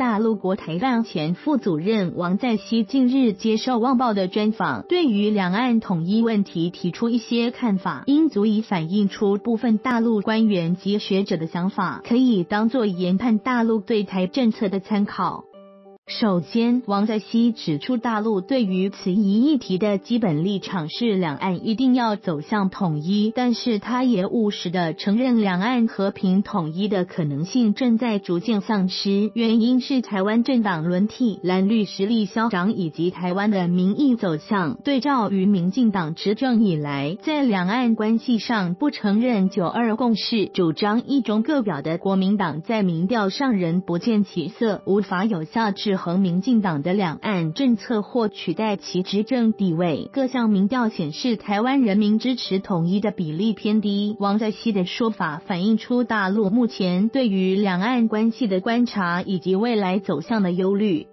大陆国台办前副主任王在熙近日接受《旺报》的专访，对于两岸统一问题提出一些看法，应足以反映出部分大陆官员及学者的想法，可以当作研判大陆对台政策的参考。首先，王在熙指出，大陆对于此一议题的基本立场是两岸一定要走向统一，但是他也务实地承认两岸和平统一的可能性正在逐渐丧失，原因是台湾政党轮替、蓝绿实力消长以及台湾的民意走向。对照于民进党执政以来，在两岸关系上不承认92共识，主张一中各表的国民党在民调上仍不见起色，无法有效制衡民进党的两岸政策或取代其执政地位。各项民调显示，台湾人民支持统一的比例偏低。王在熙的说法反映出大陆目前对于两岸关系的观察以及未来走向的忧虑。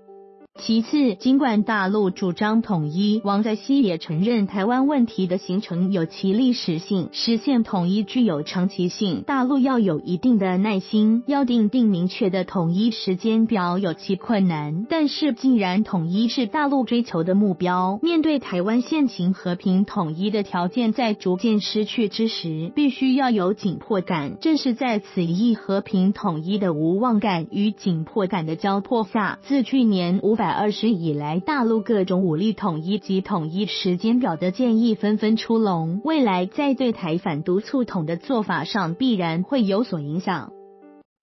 其次，尽管大陆主张统一，王在熙也承认台湾问题的形成有其历史性，实现统一具有长期性，大陆要有一定的耐心，要定定明确的统一时间表有其困难。但是既然统一是大陆追求的目标，面对台湾现行和平统一的条件在逐渐失去之时，必须要有紧迫感。正是在此一和平统一的无望感与紧迫感的交迫下，自去年520以来，大陆各种武力统一及统一时间表的建议纷纷出笼，未来在对台反独促统的做法上必然会有所影响。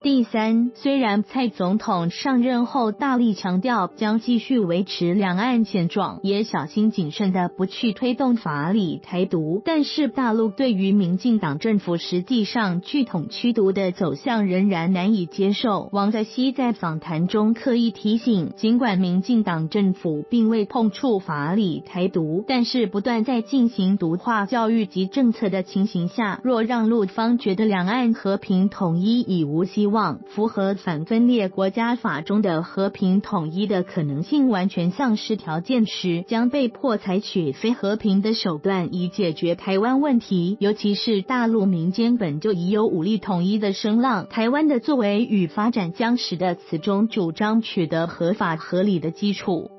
第三，虽然蔡总统上任后大力强调将继续维持两岸现状，也小心谨慎的不去推动法理台独，但是大陆对于民进党政府实际上去统驱独的走向仍然难以接受。王在熙在访谈中刻意提醒，尽管民进党政府并未碰触法理台独，但是不断在进行独化教育及政策的情形下，若让陆方觉得两岸和平统一已无希望，符合反分裂国家法中的和平统一的可能性完全丧失条件时，将被迫采取非和平的手段以解决台湾问题。尤其是大陆民间本就已有武力统一的声浪，台湾的作为与发展将使得此种主张取得合法合理的基础。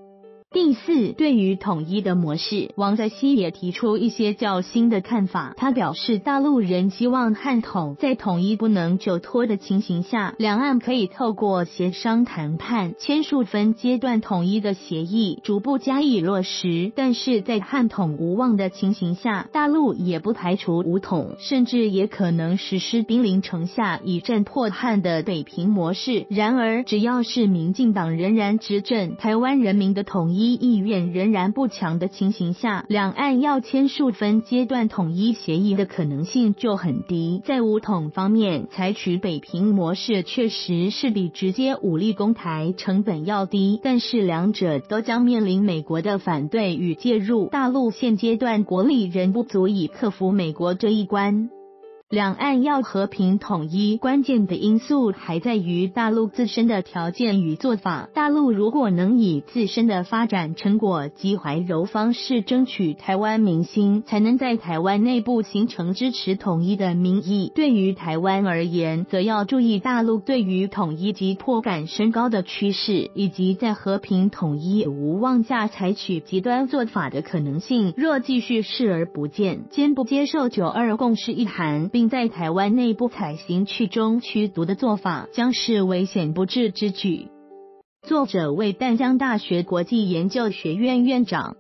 第四，对于统一的模式，王在熙也提出一些较新的看法。他表示，大陆人希望汉统，在统一不能久拖的情形下，两岸可以透过协商谈判签署分阶段统一的协议，逐步加以落实。但是在汉统无望的情形下，大陆也不排除武统，甚至也可能实施兵临城下以战迫汉的北平模式。然而只要是民进党仍然执政，台湾人民的统一意愿仍然不强的情形下，两岸要签署分阶段统一协议的可能性就很低。在武统方面，采取北平模式确实是比直接武力攻台成本要低，但是两者都将面临美国的反对与介入，大陆现阶段国力仍不足以克服美国这一关。两岸要和平统一，关键的因素还在于大陆自身的条件与做法。大陆如果能以自身的发展成果及怀柔方式争取台湾民心，才能在台湾内部形成支持统一的民意。对于台湾而言，则要注意大陆对于统一急迫感升高的趋势，以及在和平统一无望下采取极端做法的可能性。若继续视而不见，坚不接受92共识一函，并在台湾内部采行去中驱独的做法，将是危险不治之举。作者为淡江大学国际研究学院院长。